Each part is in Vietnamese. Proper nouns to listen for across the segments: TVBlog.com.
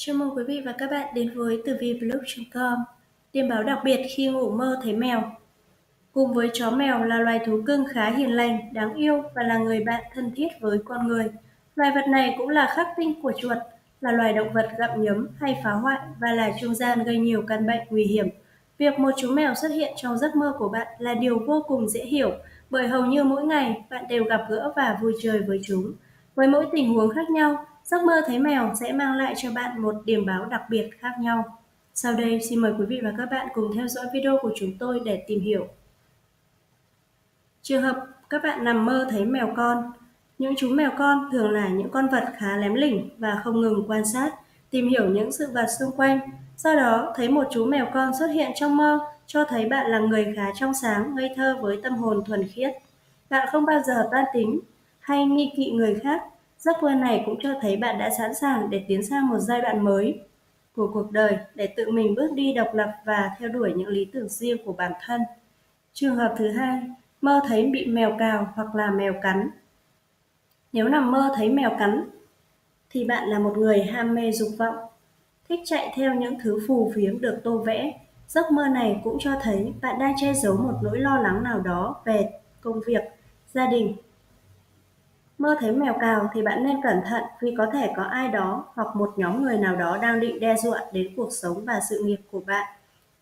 Chào mừng quý vị và các bạn đến với TVBlog.com. Điểm báo đặc biệt khi ngủ mơ thấy mèo. Cùng với chó, mèo là loài thú cưng khá hiền lành, đáng yêu và là người bạn thân thiết với con người. Loài vật này cũng là khắc tinh của chuột, là loài động vật gặm nhấm hay phá hoại và là trung gian gây nhiều căn bệnh nguy hiểm. Việc một chú mèo xuất hiện trong giấc mơ của bạn là điều vô cùng dễ hiểu, bởi hầu như mỗi ngày bạn đều gặp gỡ và vui chơi với chúng. Với mỗi tình huống khác nhau, giấc mơ thấy mèo sẽ mang lại cho bạn một điểm báo đặc biệt khác nhau. Sau đây xin mời quý vị và các bạn cùng theo dõi video của chúng tôi để tìm hiểu. Trường hợp các bạn nằm mơ thấy mèo con. Những chú mèo con thường là những con vật khá lém lỉnh và không ngừng quan sát, tìm hiểu những sự vật xung quanh. Do đó, thấy một chú mèo con xuất hiện trong mơ cho thấy bạn là người khá trong sáng, ngây thơ với tâm hồn thuần khiết. Bạn không bao giờ toan tính hay nghi kỵ người khác. Giấc mơ này cũng cho thấy bạn đã sẵn sàng để tiến sang một giai đoạn mới của cuộc đời, để tự mình bước đi độc lập và theo đuổi những lý tưởng riêng của bản thân. Trường hợp thứ hai, mơ thấy bị mèo cào hoặc là mèo cắn. Nếu nằm mơ thấy mèo cắn thì bạn là một người ham mê dục vọng, thích chạy theo những thứ phù phiếm được tô vẽ. Giấc mơ này cũng cho thấy bạn đang che giấu một nỗi lo lắng nào đó về công việc, gia đình. Mơ thấy mèo cào thì bạn nên cẩn thận vì có thể có ai đó hoặc một nhóm người nào đó đang định đe dọa đến cuộc sống và sự nghiệp của bạn.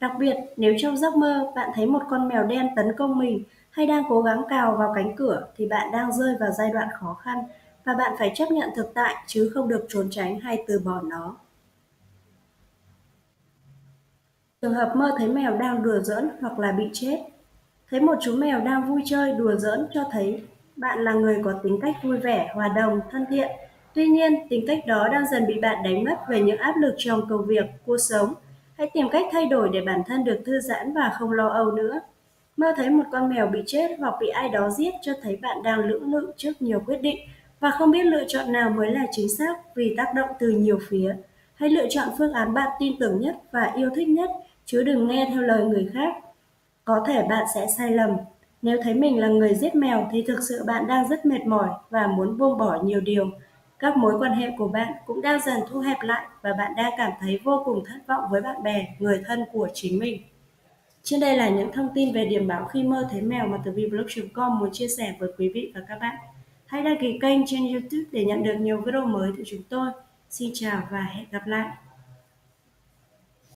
Đặc biệt, nếu trong giấc mơ bạn thấy một con mèo đen tấn công mình hay đang cố gắng cào vào cánh cửa thì bạn đang rơi vào giai đoạn khó khăn và bạn phải chấp nhận thực tại chứ không được trốn tránh hay từ bỏ nó. Trường hợp mơ thấy mèo đang đùa giỡn hoặc là bị chết. Thấy một chú mèo đang vui chơi đùa giỡn cho thấy bạn là người có tính cách vui vẻ, hòa đồng, thân thiện. Tuy nhiên, tính cách đó đang dần bị bạn đánh mất về những áp lực trong công việc, cuộc sống. Hãy tìm cách thay đổi để bản thân được thư giãn và không lo âu nữa. Mơ thấy một con mèo bị chết hoặc bị ai đó giết cho thấy bạn đang lưỡng lự trước nhiều quyết định và không biết lựa chọn nào mới là chính xác vì tác động từ nhiều phía. Hãy lựa chọn phương án bạn tin tưởng nhất và yêu thích nhất, chứ đừng nghe theo lời người khác. Có thể bạn sẽ sai lầm. Nếu thấy mình là người giết mèo thì thực sự bạn đang rất mệt mỏi và muốn buông bỏ nhiều điều. Các mối quan hệ của bạn cũng đang dần thu hẹp lại và bạn đang cảm thấy vô cùng thất vọng với bạn bè, người thân của chính mình. Trên đây là những thông tin về điểm báo khi mơ thấy mèo mà TVBlog.com muốn chia sẻ với quý vị và các bạn. Hãy đăng ký kênh trên YouTube để nhận được nhiều video mới từ chúng tôi. Xin chào và hẹn gặp lại!